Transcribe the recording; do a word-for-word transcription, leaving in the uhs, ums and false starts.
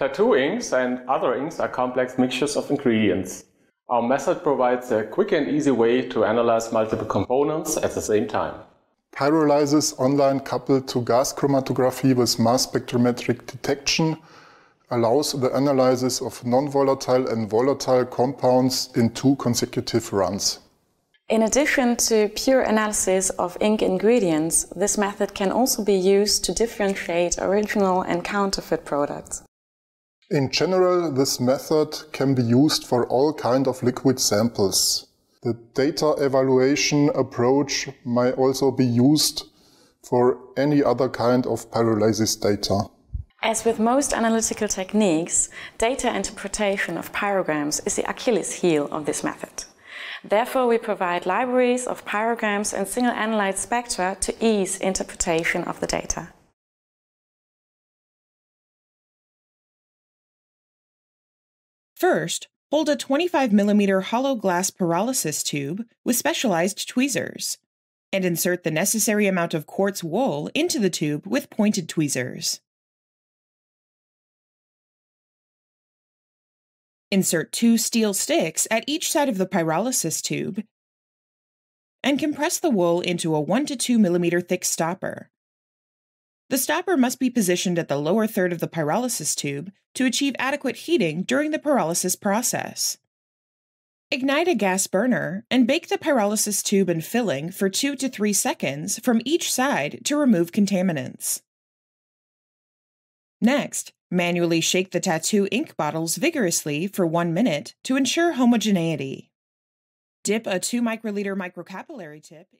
Tattoo inks and other inks are complex mixtures of ingredients. Our method provides a quick and easy way to analyze multiple components at the same time. Pyrolysis online coupled to gas chromatography with mass spectrometric detection allows the analysis of non-volatile and volatile compounds in two consecutive runs. In addition to pure analysis of ink ingredients, this method can also be used to differentiate original and counterfeit products. In general, this method can be used for all kinds of liquid samples. The data evaluation approach may also be used for any other kind of pyrolysis data. As with most analytical techniques, data interpretation of pyrograms is the Achilles heel of this method. Therefore, we provide libraries of pyrograms and single analyte spectra to ease interpretation of the data. First, hold a twenty-five millimeter hollow glass pyrolysis tube with specialized tweezers and insert the necessary amount of quartz wool into the tube with pointed tweezers. Insert two steel sticks at each side of the pyrolysis tube and compress the wool into a one to two millimeter thick stopper. The stopper must be positioned at the lower third of the pyrolysis tube to achieve adequate heating during the pyrolysis process. Ignite a gas burner and bake the pyrolysis tube and filling for two to three seconds from each side to remove contaminants. Next, manually shake the tattoo ink bottles vigorously for one minute to ensure homogeneity. Dip a two microliter microcapillary tip